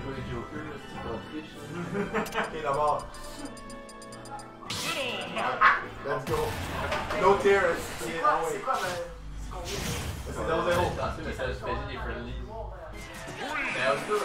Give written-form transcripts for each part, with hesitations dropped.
C'est quoi les jokers, c'est pas triche. Ok, d'abord. Let's go. No tears. C'est quoi, c'est 0-0. C'est mais ça se faisait des friendlies. Mais how's good?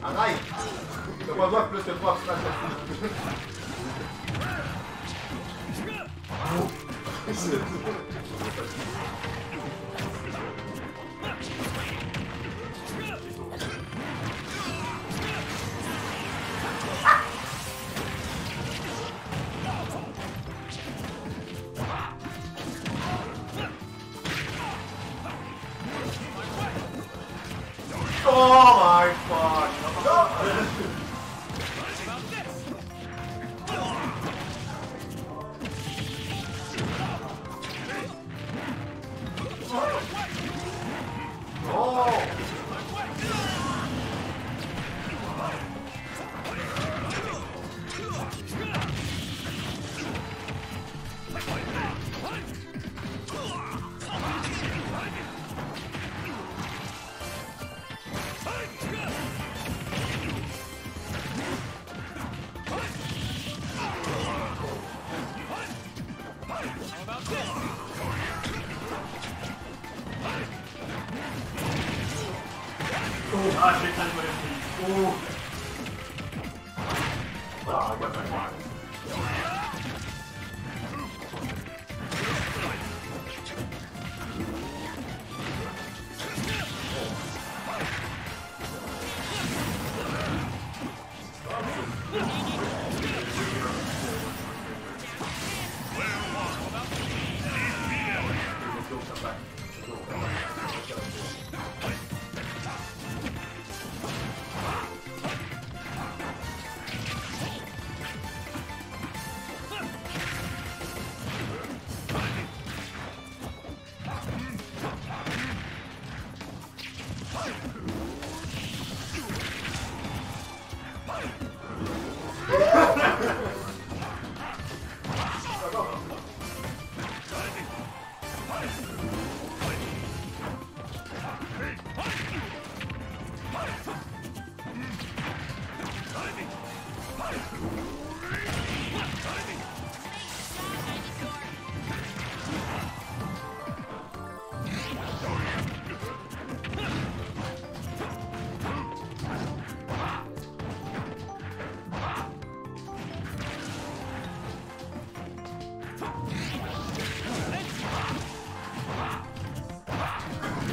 Arrête! T'as pas besoin de plus que toi, tu passes la Jesus.